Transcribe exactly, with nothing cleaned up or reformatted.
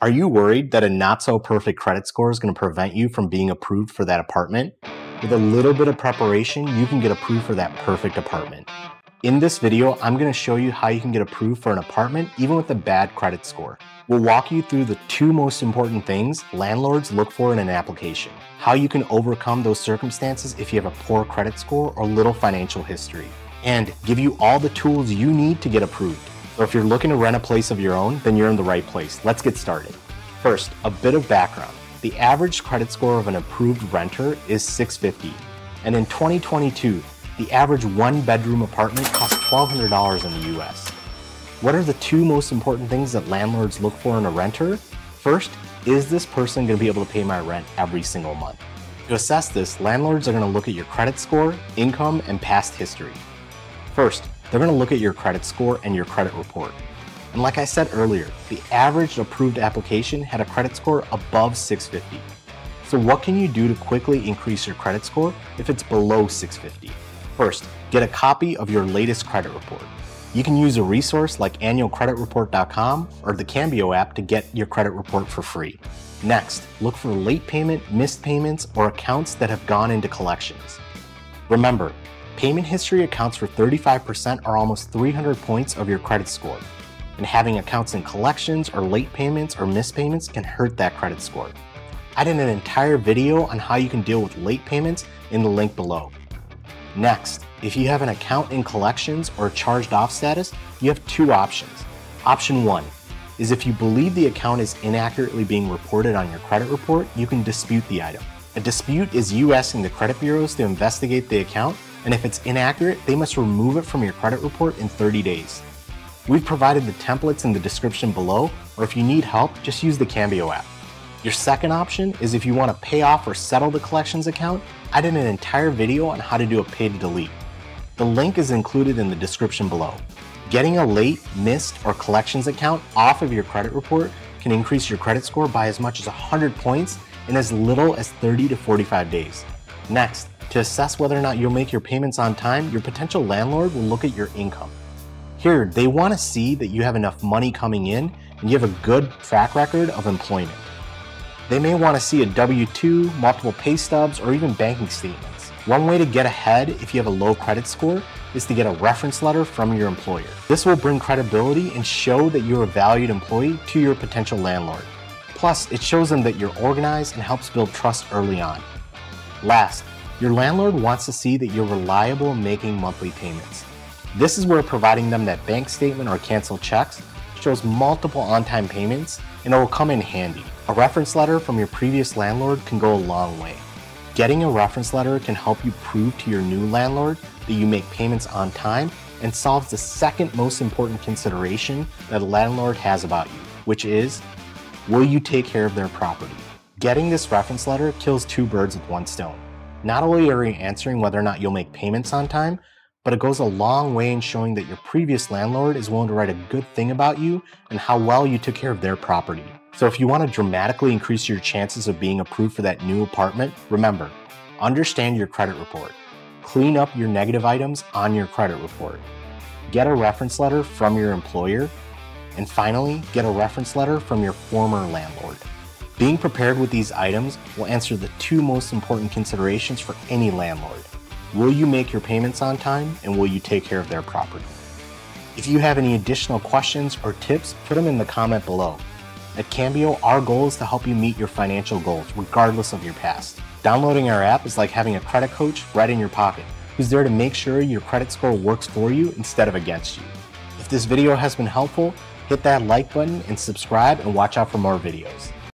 Are you worried that a not-so-perfect credit score is going to prevent you from being approved for that apartment? With a little bit of preparation, you can get approved for that perfect apartment. In this video, I'm going to show you how you can get approved for an apartment even with a bad credit score. We'll walk you through the two most important things landlords look for in an application, how you can overcome those circumstances if you have a poor credit score or little financial history, and give you all the tools you need to get approved. So if you're looking to rent a place of your own, then you're in the right place. Let's get started. First, a bit of background. The average credit score of an approved renter is six fifty. And in twenty twenty-two, the average one-bedroom apartment costs twelve hundred dollars in the U S. What are the two most important things that landlords look for in a renter? First, is this person going to be able to pay my rent every single month? To assess this, landlords are going to look at your credit score, income, and past history. First, they're going to look at your credit score and your credit report. And like I said earlier, the average approved application had a credit score above six fifty. So what can you do to quickly increase your credit score if it's below six fifty? First, get a copy of your latest credit report. You can use a resource like annual credit report dot com or the Cambio app to get your credit report for free. Next, look for late payment, missed payments, or accounts that have gone into collections. Remember, payment history accounts for thirty-five percent or almost three hundred points of your credit score, and having accounts in collections or late payments or missed payments can hurt that credit score. I did an entire video on how you can deal with late payments in the link below. Next, if you have an account in collections or charged off status, you have two options. Option one is if you believe the account is inaccurately being reported on your credit report, you can dispute the item. A dispute is you asking the credit bureaus to investigate the account, and if it's inaccurate, they must remove it from your credit report in thirty days. We've provided the templates in the description below, or if you need help, just use the Cambio app. Your second option is if you want to pay off or settle the collections account, I did an entire video on how to do a pay to delete. The link is included in the description below. Getting a late, missed, or collections account off of your credit report can increase your credit score by as much as one hundred points in as little as thirty to forty-five days. Next, to assess whether or not you'll make your payments on time, your potential landlord will look at your income. Here, they want to see that you have enough money coming in and you have a good track record of employment. They may want to see a W two, multiple pay stubs, or even banking statements. One way to get ahead if you have a low credit score is to get a reference letter from your employer. This will bring credibility and show that you're a valued employee to your potential landlord. Plus, it shows them that you're organized and helps build trust early on. Last, your landlord wants to see that you're reliable making monthly payments. This is where providing them that bank statement or canceled checks shows multiple on-time payments, and it will come in handy. A reference letter from your previous landlord can go a long way. Getting a reference letter can help you prove to your new landlord that you make payments on time and solves the second most important consideration that a landlord has about you, which is, will you take care of their property? Getting this reference letter kills two birds with one stone. Not only are you answering whether or not you'll make payments on time, but it goes a long way in showing that your previous landlord is willing to write a good thing about you and how well you took care of their property. So if you want to dramatically increase your chances of being approved for that new apartment, remember, understand your credit report. Clean up your negative items on your credit report. Get a reference letter from your employer. And finally, get a reference letter from your former landlord. Being prepared with these items will answer the two most important considerations for any landlord. Will you make your payments on time, and will you take care of their property? If you have any additional questions or tips, put them in the comment below. At Cambio, our goal is to help you meet your financial goals, regardless of your past. Downloading our app is like having a credit coach right in your pocket, who's there to make sure your credit score works for you instead of against you. If this video has been helpful, hit that like button and subscribe, and watch out for more videos.